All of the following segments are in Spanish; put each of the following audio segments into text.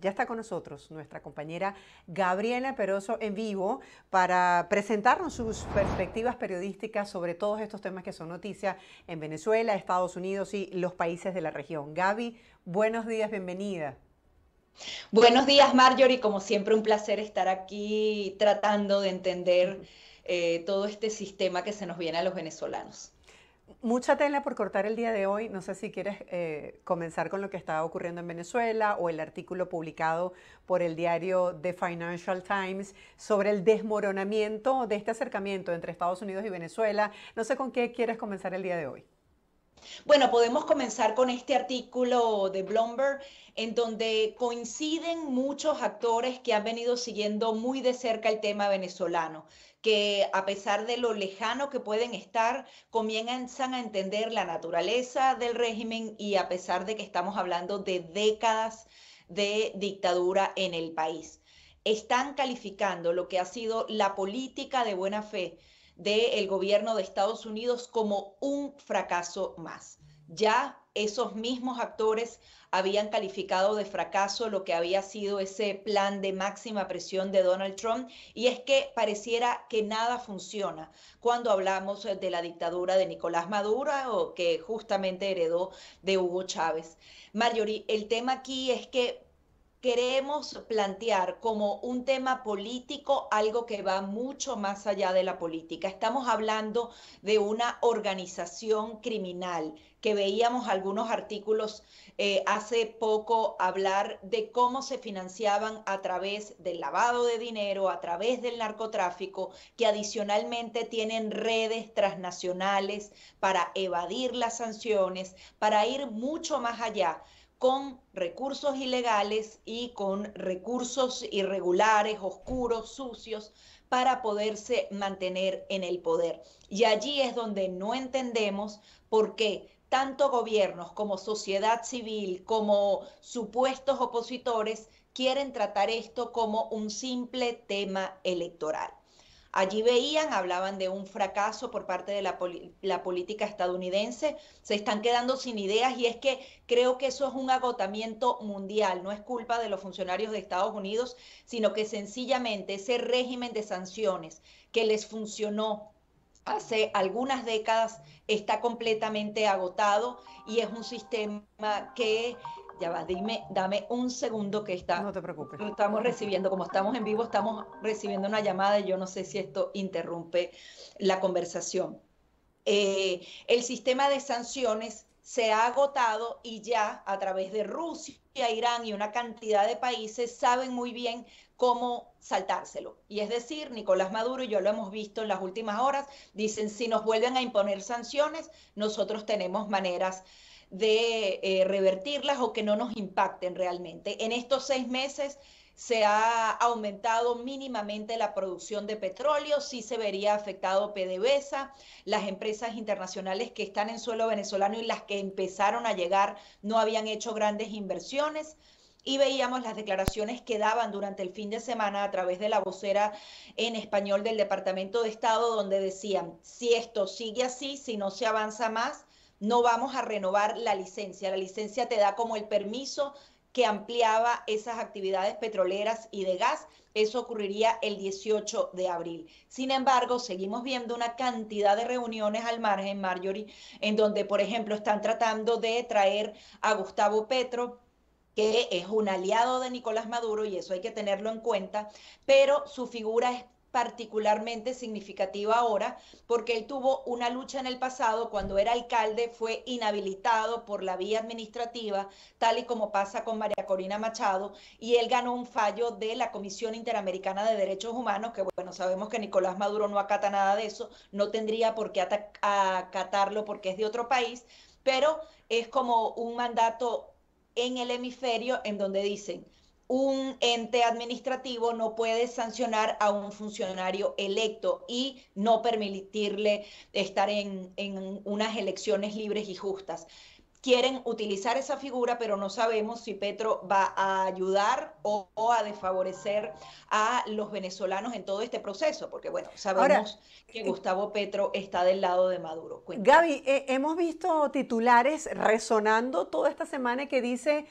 Ya está con nosotros nuestra compañera Gabriela Perozo en vivo para presentarnos sus perspectivas periodísticas sobre todos estos temas que son noticia en Venezuela, Estados Unidos y los países de la región. Gaby, buenos días, bienvenida. Buenos días, Marjorie. Como siempre, un placer estar aquí tratando de entender todo este sistema que se nos viene a los venezolanos. Mucha tela por cortar el día de hoy. No sé si quieres comenzar con lo que está ocurriendo en Venezuela o el artículo publicado por el diario The Financial Times sobre el desmoronamiento de este acercamiento entre Estados Unidos y Venezuela. No sé con qué quieres comenzar el día de hoy. Bueno, podemos comenzar con este artículo de Bloomberg, en donde coinciden muchos actores que han venido siguiendo muy de cerca el tema venezolano, que a pesar de lo lejano que pueden estar, comienzan a entender la naturaleza del régimen y a pesar de que estamos hablando de décadas de dictadura en el país. Están calificando lo que ha sido la política de buena fe del gobierno de Estados Unidos como un fracaso más. Ya esos mismos actores habían calificado de fracaso lo que había sido ese plan de máxima presión de Donald Trump, y es que pareciera que nada funciona cuando hablamos de la dictadura de Nicolás Maduro, o que justamente heredó de Hugo Chávez. Marjorie, el tema aquí es que queremos plantear como un tema político algo que va mucho más allá de la política. Estamos hablando de una organización criminal, que veíamos algunos artículos hace poco hablar de cómo se financiaban a través del lavado de dinero, a través del narcotráfico, que adicionalmente tienen redes transnacionales para evadir las sanciones, para ir mucho más allá, con recursos ilegales y con recursos irregulares, oscuros, sucios, para poderse mantener en el poder. Y allí es donde no entendemos por qué tanto gobiernos como sociedad civil, como supuestos opositores, quieren tratar esto como un simple tema electoral. Allí veían, hablaban de un fracaso por parte de la política estadounidense, se están quedando sin ideas, y es que creo que eso es un agotamiento mundial, no es culpa de los funcionarios de Estados Unidos, sino que sencillamente ese régimen de sanciones que les funcionó hace algunas décadas está completamente agotado, y es un sistema que... Ya va, dame un segundo que está... No te preocupes. Estamos recibiendo, como estamos en vivo, estamos recibiendo una llamada y yo no sé si esto interrumpe la conversación. El sistema de sanciones se ha agotado, y ya a través de Rusia, Irán y una cantidad de países saben muy bien cómo saltárselo. Y es decir, Nicolás Maduro, y yo lo hemos visto en las últimas horas, dicen si nos vuelven a imponer sanciones, nosotros tenemos maneras de revertirlas o que no nos impacten realmente. En estos 6 meses se ha aumentado mínimamente la producción de petróleo, sí se vería afectado PDVSA, las empresas internacionales que están en suelo venezolano y las que empezaron a llegar no habían hecho grandes inversiones, y veíamos las declaraciones que daban durante el fin de semana a través de la vocera en español del Departamento de Estado, donde decían, si esto sigue así, si no se avanza más, no vamos a renovar la licencia. La licencia te da como el permiso que ampliaba esas actividades petroleras y de gas. Eso ocurriría el 18 de abril. Sin embargo, seguimos viendo una cantidad de reuniones al margen, Marjorie, en donde, por ejemplo, están tratando de traer a Gustavo Petro, que es un aliado de Nicolás Maduro, y eso hay que tenerlo en cuenta, pero su figura es particularmente significativa ahora, porque él tuvo una lucha en el pasado. Cuando era alcalde fue inhabilitado por la vía administrativa, tal y como pasa con María Corina Machado, y él ganó un fallo de la Comisión Interamericana de Derechos Humanos, que bueno, sabemos que Nicolás Maduro no acata nada de eso, no tendría por qué acatarlo porque es de otro país, pero es como un mandato en el hemisferio en donde dicen, un ente administrativo no puede sancionar a un funcionario electo y no permitirle estar en unas elecciones libres y justas. Quieren utilizar esa figura, pero no sabemos si Petro va a ayudar o a desfavorecer a los venezolanos en todo este proceso, porque bueno, sabemos ahora que Gustavo Petro está del lado de Maduro. Cuéntame. Gaby, hemos visto titulares resonando toda esta semana que dice...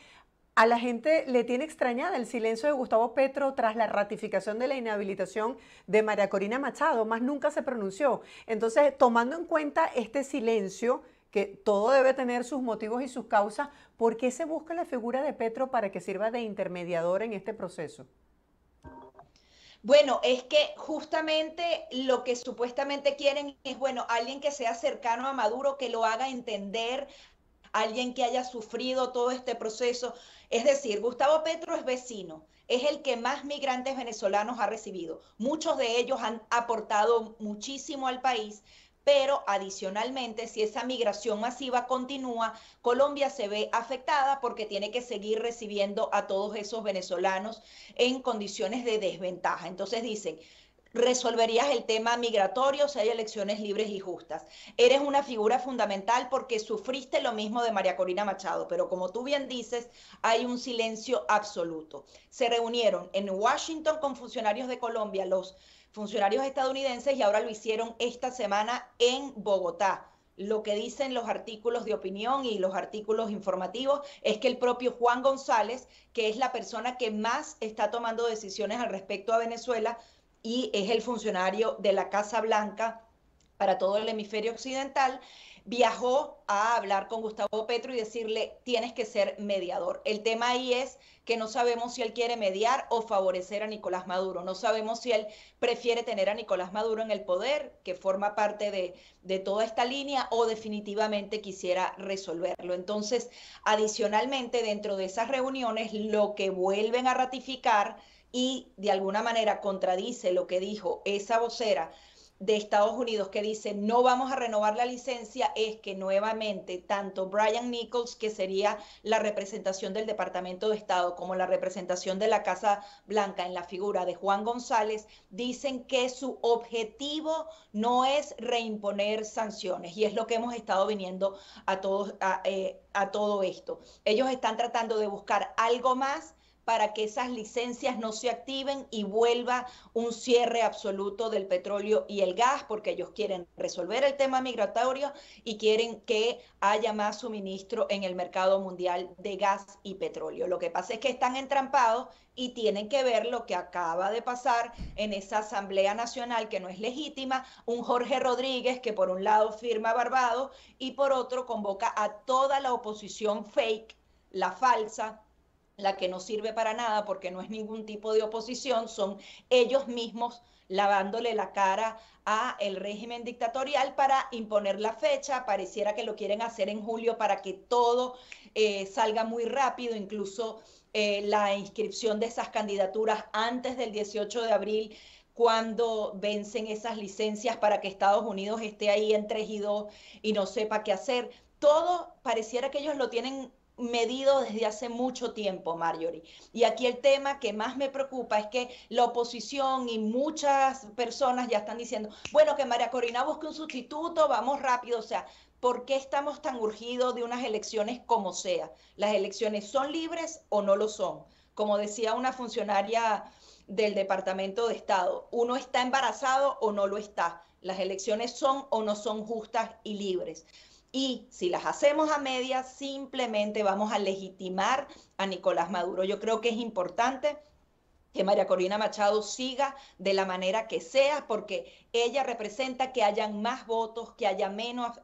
A la gente le tiene extrañada el silencio de Gustavo Petro tras la ratificación de la inhabilitación de María Corina Machado, más nunca se pronunció. Entonces, tomando en cuenta este silencio, que todo debe tener sus motivos y sus causas, ¿por qué se busca la figura de Petro para que sirva de intermediador en este proceso? Bueno, es que justamente lo que supuestamente quieren es, bueno, alguien que sea cercano a Maduro, que lo haga entender, alguien que haya sufrido todo este proceso. Es decir, Gustavo Petro es vecino, es el que más migrantes venezolanos ha recibido. Muchos de ellos han aportado muchísimo al país, pero adicionalmente, si esa migración masiva continúa, Colombia se ve afectada porque tiene que seguir recibiendo a todos esos venezolanos en condiciones de desventaja. Entonces dicen, resolverías el tema migratorio si hay elecciones libres y justas. Eres una figura fundamental porque sufriste lo mismo de María Corina Machado, pero como tú bien dices, hay un silencio absoluto. Se reunieron en Washington con funcionarios de Colombia, los funcionarios estadounidenses, y ahora lo hicieron esta semana en Bogotá. Lo que dicen los artículos de opinión y los artículos informativos es que el propio Juan González, que es la persona que más está tomando decisiones al respecto a Venezuela, y es el funcionario de la Casa Blanca para todo el hemisferio occidental, viajó a hablar con Gustavo Petro y decirle, tienes que ser mediador. El tema ahí es que no sabemos si él quiere mediar o favorecer a Nicolás Maduro. No sabemos si él prefiere tener a Nicolás Maduro en el poder, que forma parte de toda esta línea, o definitivamente quisiera resolverlo. Entonces, adicionalmente, dentro de esas reuniones, lo que vuelven a ratificar y de alguna manera contradice lo que dijo esa vocera de Estados Unidos que dice no vamos a renovar la licencia, es que nuevamente tanto Brian Nichols, que sería la representación del Departamento de Estado, como la representación de la Casa Blanca en la figura de Juan González, dicen que su objetivo no es reimponer sanciones, y es lo que hemos estado viniendo a todo esto. Ellos están tratando de buscar algo más para que esas licencias no se activen y vuelva un cierre absoluto del petróleo y el gas, porque ellos quieren resolver el tema migratorio y quieren que haya más suministro en el mercado mundial de gas y petróleo. Lo que pasa es que están entrampados y tienen que ver lo que acaba de pasar en esa Asamblea Nacional que no es legítima, un Jorge Rodríguez que por un lado firma Barbados y por otro convoca a toda la oposición fake, la falsa, la que no sirve para nada porque no es ningún tipo de oposición, son ellos mismos lavándole la cara al régimen dictatorial para imponer la fecha. Pareciera que lo quieren hacer en julio para que todo salga muy rápido, incluso la inscripción de esas candidaturas antes del 18 de abril, cuando vencen esas licencias, para que Estados Unidos esté ahí en 3 y 2 y no sepa qué hacer. Todo pareciera que ellos lo tienen medido desde hace mucho tiempo, Marjorie. Y aquí el tema que más me preocupa es que la oposición y muchas personas ya están diciendo, bueno, que María Corina busque un sustituto, vamos rápido. O sea, ¿por qué estamos tan urgidos de unas elecciones como sea? ¿Las elecciones son libres o no lo son? Como decía una funcionaria del Departamento de Estado, uno está embarazado o no lo está. Las elecciones son o no son justas y libres. Y si las hacemos a medias, simplemente vamos a legitimar a Nicolás Maduro. Yo creo que es importante que María Corina Machado siga de la manera que sea, porque ella representa que hayan más votos, que haya menos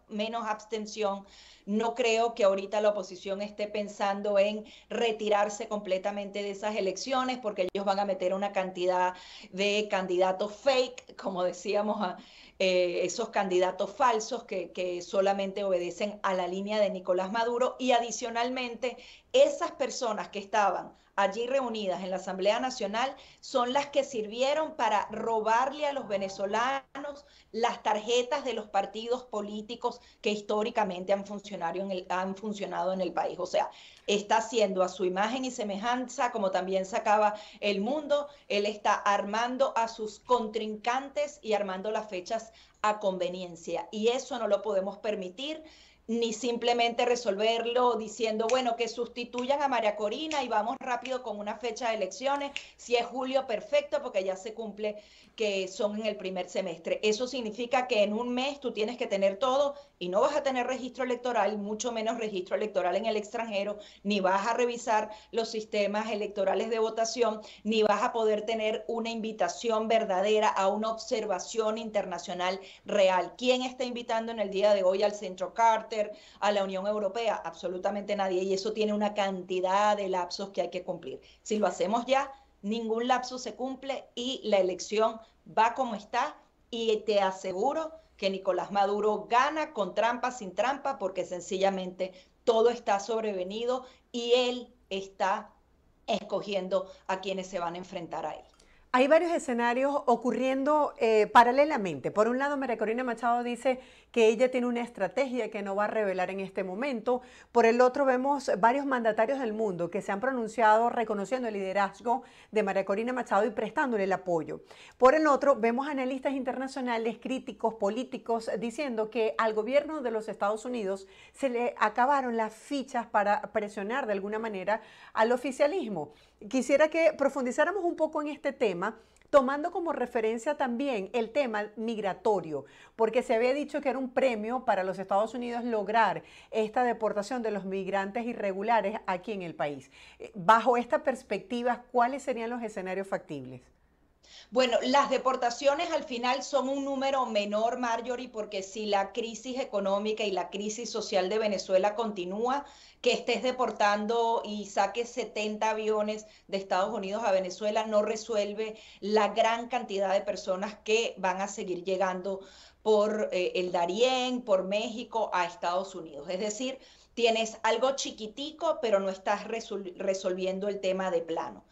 abstención. No creo que ahorita la oposición esté pensando en retirarse completamente de esas elecciones, porque ellos van a meter una cantidad de candidatos fake, como decíamos, esos candidatos falsos que solamente obedecen a la línea de Nicolás Maduro. Y adicionalmente, esas personas que estaban allí reunidas en la Asamblea Nacional son las que sirvieron para robarle a los venezolanos las tarjetas de los partidos políticos que históricamente han funcionado en el país. O sea, está haciendo a su imagen y semejanza, como también sacaba El Mundo, él está armando a sus contrincantes y armando las fechas a conveniencia. Y eso no lo podemos permitir. ni simplemente resolverlo diciendo, bueno, que sustituyan a María Corina y vamos rápido con una fecha de elecciones, si es julio perfecto porque ya se cumple que son en el primer semestre. Eso significa que en un mes tú tienes que tener todo y no vas a tener registro electoral, mucho menos registro electoral en el extranjero, ni vas a revisar los sistemas electorales de votación, ni vas a poder tener una invitación verdadera a una observación internacional real. ¿Quién está invitando en el día de hoy al Centro Carter, a la Unión Europea? Absolutamente nadie, y eso tiene una cantidad de lapsos que hay que cumplir. Si lo hacemos ya, ningún lapso se cumple y la elección va como está, y te aseguro que Nicolás Maduro gana con trampa, sin trampa, porque sencillamente todo está sobrevenido y él está escogiendo a quienes se van a enfrentar a él. Hay varios escenarios ocurriendo paralelamente. Por un lado, María Corina Machado dice que ella tiene una estrategia que no va a revelar en este momento. Por el otro, vemos varios mandatarios del mundo que se han pronunciado reconociendo el liderazgo de María Corina Machado y prestándole el apoyo. Por el otro, vemos analistas internacionales, críticos, políticos, diciendo que al gobierno de los Estados Unidos se le acabaron las fichas para presionar de alguna manera al oficialismo. Quisiera que profundizáramos un poco en este tema, tomando como referencia también el tema migratorio, porque se había dicho que era un premio para los Estados Unidos lograr esta deportación de los migrantes irregulares aquí en el país. Bajo esta perspectiva, ¿cuáles serían los escenarios factibles? Bueno, las deportaciones al final son un número menor, Marjorie, porque si la crisis económica y la crisis social de Venezuela continúa, que estés deportando y saques 70 aviones de Estados Unidos a Venezuela no resuelve la gran cantidad de personas que van a seguir llegando por el Darién, por México, a Estados Unidos. Es decir, tienes algo chiquitico, pero no estás resolviendo el tema de plano.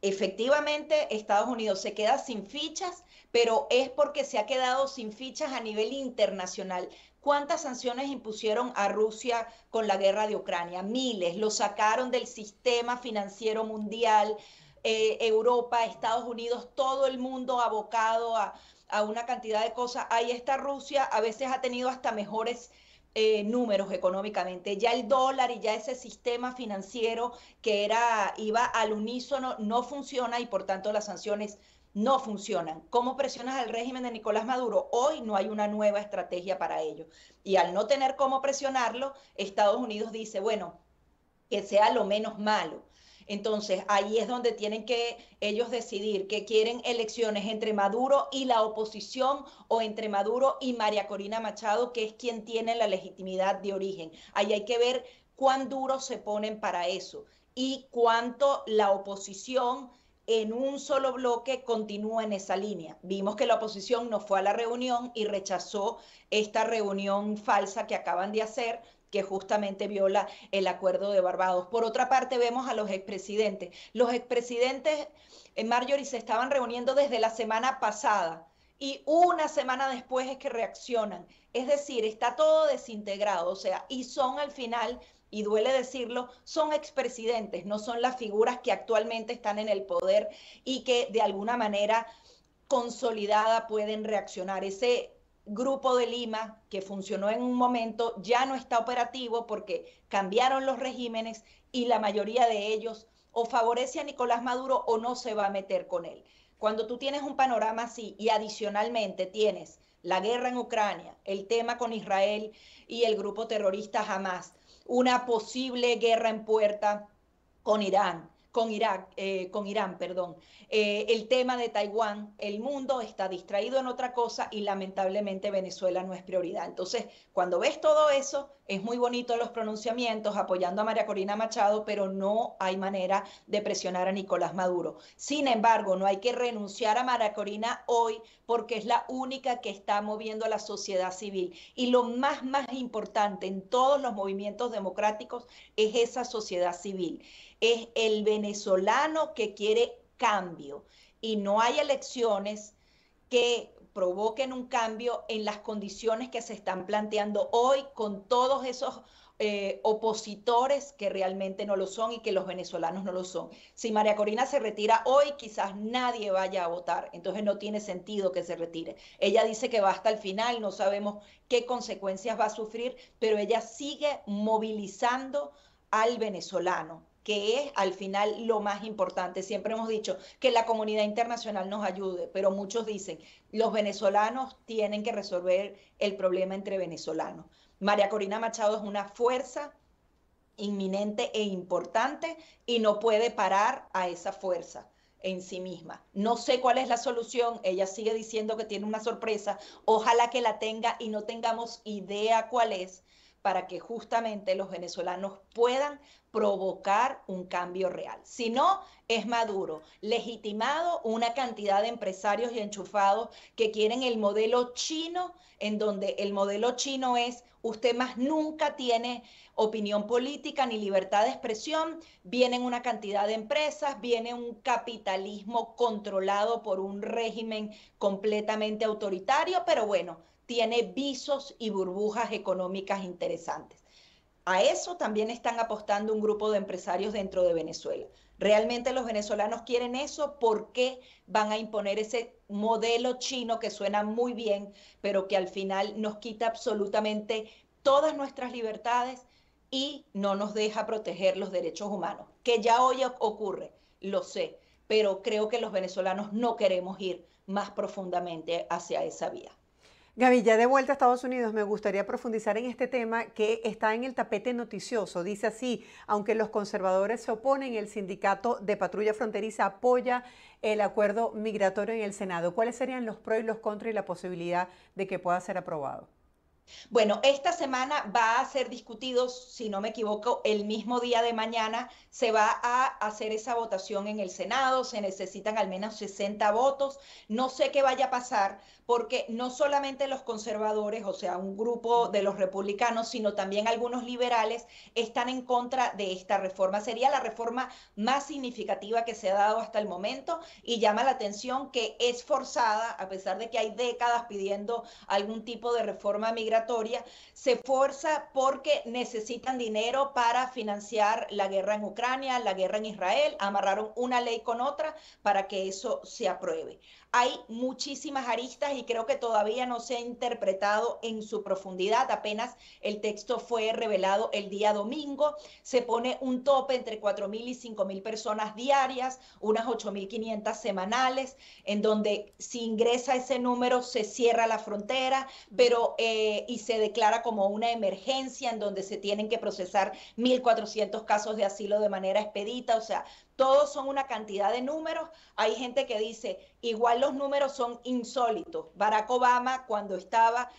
Efectivamente, Estados Unidos se queda sin fichas, pero es porque se ha quedado sin fichas a nivel internacional. ¿Cuántas sanciones impusieron a Rusia con la guerra de Ucrania? Miles. Lo sacaron del sistema financiero mundial, Europa, Estados Unidos, todo el mundo abocado a una cantidad de cosas. Ahí está Rusia, a veces ha tenido hasta mejores números económicamente. Ya el dólar y ya ese sistema financiero que iba al unísono no funciona y por tanto las sanciones no funcionan. ¿Cómo presionas al régimen de Nicolás Maduro? Hoy no hay una nueva estrategia para ello. Y al no tener cómo presionarlo, Estados Unidos dice, bueno, que sea lo menos malo. Entonces, ahí es donde tienen que ellos decidir que quieren elecciones entre Maduro y la oposición o entre Maduro y María Corina Machado, que es quien tiene la legitimidad de origen. Ahí hay que ver cuán duros se ponen para eso y cuánto la oposición en un solo bloque continúa en esa línea. Vimos que la oposición no fue a la reunión y rechazó esta reunión falsa que acaban de hacer, que justamente viola el acuerdo de Barbados. Por otra parte, vemos a los expresidentes. Los expresidentes, Marjorie, se estaban reuniendo desde la semana pasada y una semana después es que reaccionan. Es decir, está todo desintegrado, o sea, y son al final, y duele decirlo, son expresidentes, no son las figuras que actualmente están en el poder y que de alguna manera consolidada pueden reaccionar. Ese Grupo de Lima, que funcionó en un momento, ya no está operativo porque cambiaron los regímenes y la mayoría de ellos o favorece a Nicolás Maduro o no se va a meter con él. Cuando tú tienes un panorama así y adicionalmente tienes la guerra en Ucrania, el tema con Israel y el grupo terrorista Hamas, una posible guerra en puerta con Irán, con Irán, el tema de Taiwán, el mundo está distraído en otra cosa y lamentablemente Venezuela no es prioridad. Entonces, cuando ves todo eso, es muy bonito los pronunciamientos apoyando a María Corina Machado, pero no hay manera de presionar a Nicolás Maduro. Sin embargo, no hay que renunciar a María Corina hoy porque es la única que está moviendo a la sociedad civil. Y lo más importante en todos los movimientos democráticos es esa sociedad civil. Es el venezolano que quiere cambio y no hay elecciones que provoquen un cambio en las condiciones que se están planteando hoy con todos esos opositores que realmente no lo son y que los venezolanos no lo son. Si María Corina se retira hoy, quizás nadie vaya a votar, entonces no tiene sentido que se retire. Ella dice que va hasta el final, no sabemos qué consecuencias va a sufrir, pero ella sigue movilizando al venezolano, que es al final lo más importante. Siempre hemos dicho que la comunidad internacional nos ayude, pero muchos dicen, los venezolanos tienen que resolver el problema entre venezolanos. María Corina Machado es una fuerza inminente e importante y no puede parar a esa fuerza en sí misma. No sé cuál es la solución, ella sigue diciendo que tiene una sorpresa, ojalá que la tenga y no tengamos idea cuál es, para que justamente los venezolanos puedan provocar un cambio real. Si no, es Maduro, legitimado una cantidad de empresarios y enchufados que quieren el modelo chino, en donde el modelo chino es, usted más nunca tiene opinión política ni libertad de expresión, vienen una cantidad de empresas, viene un capitalismo controlado por un régimen completamente autoritario, pero bueno, tiene visos y burbujas económicas interesantes. A eso también están apostando un grupo de empresarios dentro de Venezuela. ¿Realmente los venezolanos quieren eso? ¿Por qué van a imponer ese modelo chino que suena muy bien, pero que al final nos quita absolutamente todas nuestras libertades y no nos deja proteger los derechos humanos? Que ya hoy ocurre, lo sé, pero creo que los venezolanos no queremos ir más profundamente hacia esa vía. Gaby, ya de vuelta a Estados Unidos, me gustaría profundizar en este tema que está en el tapete noticioso. Dice así, aunque los conservadores se oponen, el sindicato de patrulla fronteriza apoya el acuerdo migratorio en el Senado. ¿Cuáles serían los pros y los contras y la posibilidad de que pueda ser aprobado? Bueno, esta semana va a ser discutido, si no me equivoco, el mismo día de mañana se va a hacer esa votación en el Senado, se necesitan al menos 60 votos, no sé qué vaya a pasar, porque no solamente los conservadores, o sea, un grupo de los republicanos, sino también algunos liberales están en contra de esta reforma. Sería la reforma más significativa que se ha dado hasta el momento y llama la atención que es forzada, a pesar de que hay décadas pidiendo algún tipo de reforma migratoria, se fuerza porque necesitan dinero para financiar la guerra en Ucrania, la guerra en Israel, amarraron una ley con otra para que eso se apruebe. Hay muchísimas aristas y creo que todavía no se ha interpretado en su profundidad, apenas el texto fue revelado el día domingo, se pone un tope entre 4.000 y 5.000 personas diarias, unas 8.500 semanales, en donde si ingresa ese número se cierra la frontera, pero y se declara como una emergencia en donde se tienen que procesar 1.400 casos de asilo de manera expedita, o sea, todos son una cantidad de números. Hay gente que dice, igual los números son insólitos. Barack Obama, cuando estaba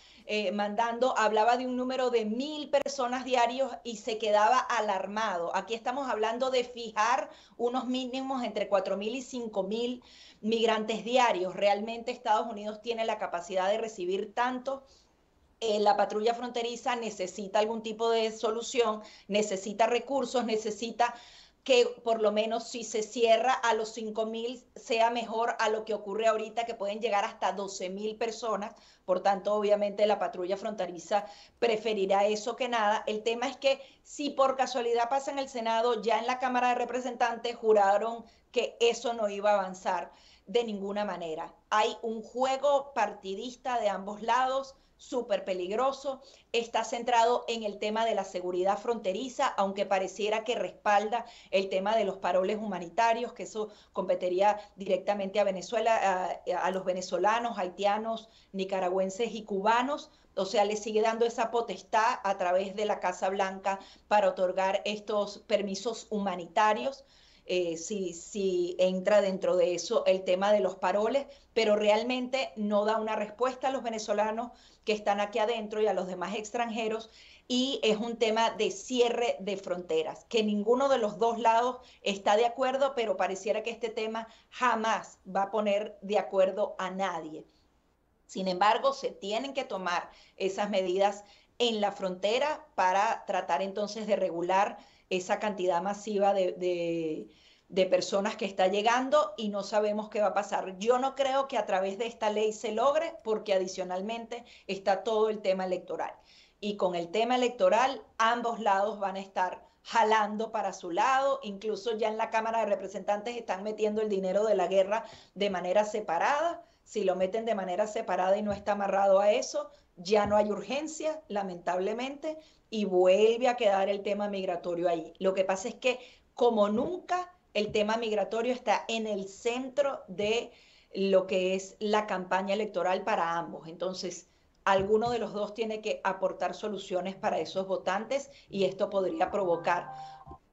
mandando, hablaba de un número de 1.000 personas diarios y se quedaba alarmado. Aquí estamos hablando de fijar unos mínimos entre 4.000 y 5.000 migrantes diarios. Realmente Estados Unidos tiene la capacidad de recibir tanto. La patrulla fronteriza necesita algún tipo de solución, necesita recursos, necesita que por lo menos si se cierra a los 5.000 sea mejor a lo que ocurre ahorita, que pueden llegar hasta 12.000 personas. Por tanto, obviamente la patrulla fronteriza preferirá eso que nada. El tema es que si por casualidad pasa en el Senado, ya en la Cámara de Representantes juraron que eso no iba a avanzar de ninguna manera. Hay un juego partidista de ambos lados, súper peligroso, está centrado en el tema de la seguridad fronteriza, aunque pareciera que respalda el tema de los paroles humanitarios, que eso competiría directamente a Venezuela, a los venezolanos, haitianos, nicaragüenses y cubanos. O sea, le sigue dando esa potestad a través de la Casa Blanca para otorgar estos permisos humanitarios. Si entra dentro de eso el tema de los paroles, pero realmente no da una respuesta a los venezolanos que están aquí adentro y a los demás extranjeros, y es un tema de cierre de fronteras, que ninguno de los dos lados está de acuerdo, pero pareciera que este tema jamás va a poner de acuerdo a nadie. Sin embargo, se tienen que tomar esas medidas en la frontera para tratar entonces de regular esa cantidad masiva de personas que está llegando y no sabemos qué va a pasar. Yo no creo que a través de esta ley se logre porque adicionalmente está todo el tema electoral. y con el tema electoral ambos lados van a estar jalando para su lado, incluso ya en la Cámara de Representantes están metiendo el dinero de la guerra de manera separada. Si lo meten de manera separada y no está amarrado a eso, ya no hay urgencia, lamentablemente, y vuelve a quedar el tema migratorio ahí. Lo que pasa es que, como nunca, el tema migratorio está en el centro de lo que es la campaña electoral para ambos. Entonces, alguno de los dos tiene que aportar soluciones para esos votantes y esto podría provocar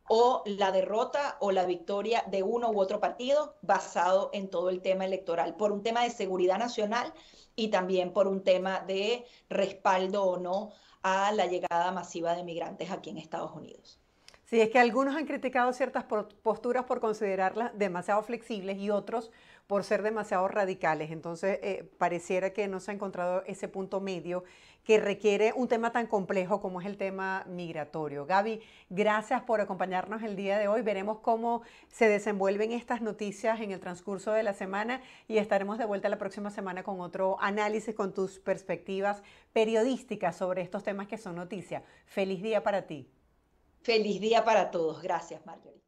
o la derrota o la victoria de uno u otro partido basado en todo el tema electoral, por un tema de seguridad nacional y también por un tema de respaldo o no a la llegada masiva de migrantes aquí en Estados Unidos. Sí, es que algunos han criticado ciertas posturas por considerarlas demasiado flexibles y otros por ser demasiado radicales. Entonces, pareciera que no se ha encontrado ese punto medio que requiere un tema tan complejo como es el tema migratorio. Gaby, gracias por acompañarnos el día de hoy. Veremos cómo se desenvuelven estas noticias en el transcurso de la semana y estaremos de vuelta la próxima semana con otro análisis, con tus perspectivas periodísticas sobre estos temas que son noticia. Feliz día para ti. Feliz día para todos. Gracias, Marjorie.